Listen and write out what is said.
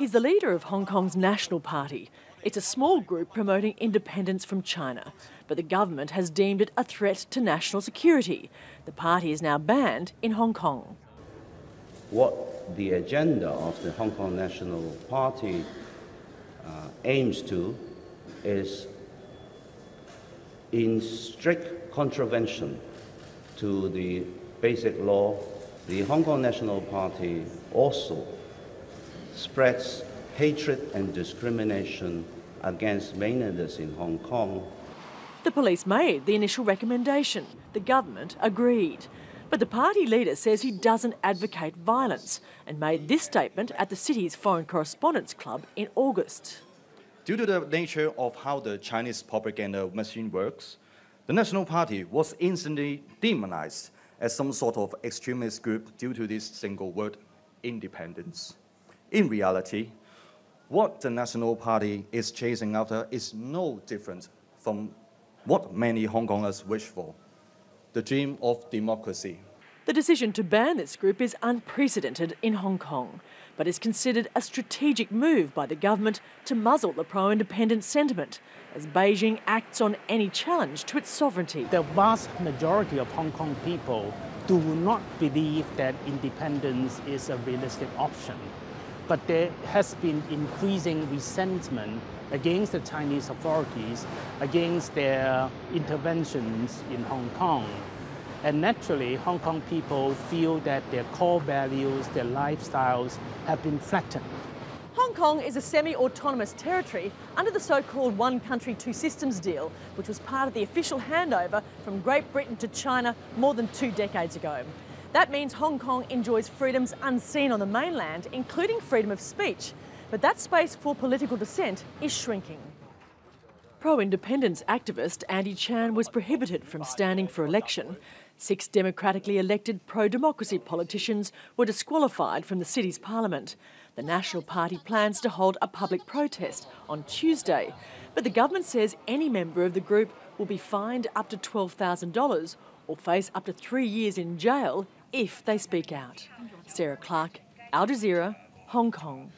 He's the leader of Hong Kong's National Party. It's a small group promoting independence from China, but the government has deemed it a threat to national security. The party is now banned in Hong Kong. What the agenda of the Hong Kong National Party aims to is in strict contravention to the basic law. The Hong Kong National Party also spreads hatred and discrimination against mainlanders in Hong Kong. The police made the initial recommendation. The government agreed. But the party leader says he doesn't advocate violence and made this statement at the city's Foreign Correspondents' Club in August. Due to the nature of how the Chinese propaganda machine works, the National Party was instantly demonized as some sort of extremist group due to this single word, independence. In reality, what the National Party is chasing after is no different from what many Hong Kongers wish for, the dream of democracy. The decision to ban this group is unprecedented in Hong Kong, but is considered a strategic move by the government to muzzle the pro-independence sentiment, as Beijing acts on any challenge to its sovereignty. The vast majority of Hong Kong people do not believe that independence is a realistic option. But there has been increasing resentment against the Chinese authorities, against their interventions in Hong Kong. And naturally, Hong Kong people feel that their core values, their lifestyles have been flattened. Hong Kong is a semi-autonomous territory under the so-called One Country, Two Systems deal, which was part of the official handover from Great Britain to China more than 2 decades ago. That means Hong Kong enjoys freedoms unseen on the mainland, including freedom of speech. But that space for political dissent is shrinking. Pro-independence activist Andy Chan was prohibited from standing for election. 6 democratically elected pro-democracy politicians were disqualified from the city's parliament. The National Party plans to hold a public protest on Tuesday, but the government says any member of the group will be fined up to $12,000 or face up to 3 years in jail if they speak out. Sarah Clarke, Al Jazeera, Hong Kong.